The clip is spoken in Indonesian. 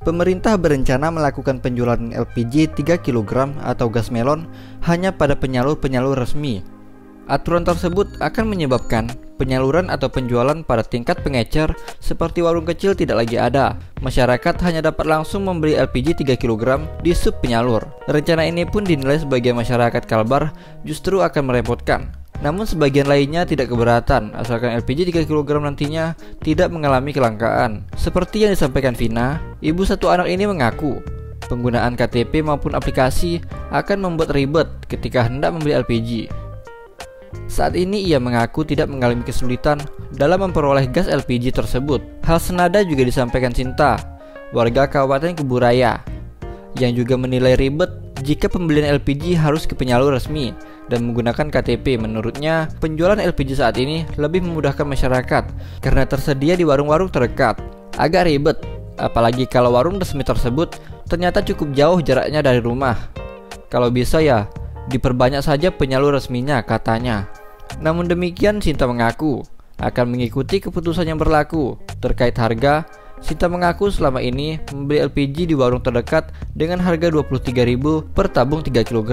Pemerintah berencana melakukan penjualan LPG 3 kg atau gas melon hanya pada penyalur-penyalur resmi. Aturan tersebut akan menyebabkan penyaluran atau penjualan pada tingkat pengecer seperti warung kecil tidak lagi ada. Masyarakat hanya dapat langsung membeli LPG 3 kg di sub penyalur. Rencana ini pun dinilai sebagian masyarakat Kalbar justru akan merepotkan. Namun sebagian lainnya tidak keberatan asalkan LPG 3 kg nantinya tidak mengalami kelangkaan. Seperti yang disampaikan Vina, ibu satu anak ini mengaku penggunaan KTP maupun aplikasi akan membuat ribet ketika hendak membeli LPG. Saat ini ia mengaku tidak mengalami kesulitan dalam memperoleh gas LPG tersebut. Hal senada juga disampaikan Sinta, warga Kabupaten Kubu Raya, yang juga menilai ribet jika pembelian LPG harus ke penyalur resmi dan menggunakan KTP. Menurutnya, penjualan LPG saat ini lebih memudahkan masyarakat karena tersedia di warung-warung terdekat. Agak ribet, apalagi kalau warung resmi tersebut ternyata cukup jauh jaraknya dari rumah. Kalau bisa ya, diperbanyak saja penyalur resminya, katanya. Namun demikian, Sinta mengaku akan mengikuti keputusan yang berlaku. Terkait harga, Sinta mengaku selama ini membeli LPG di warung terdekat dengan harga Rp23.000 per tabung 3 kg.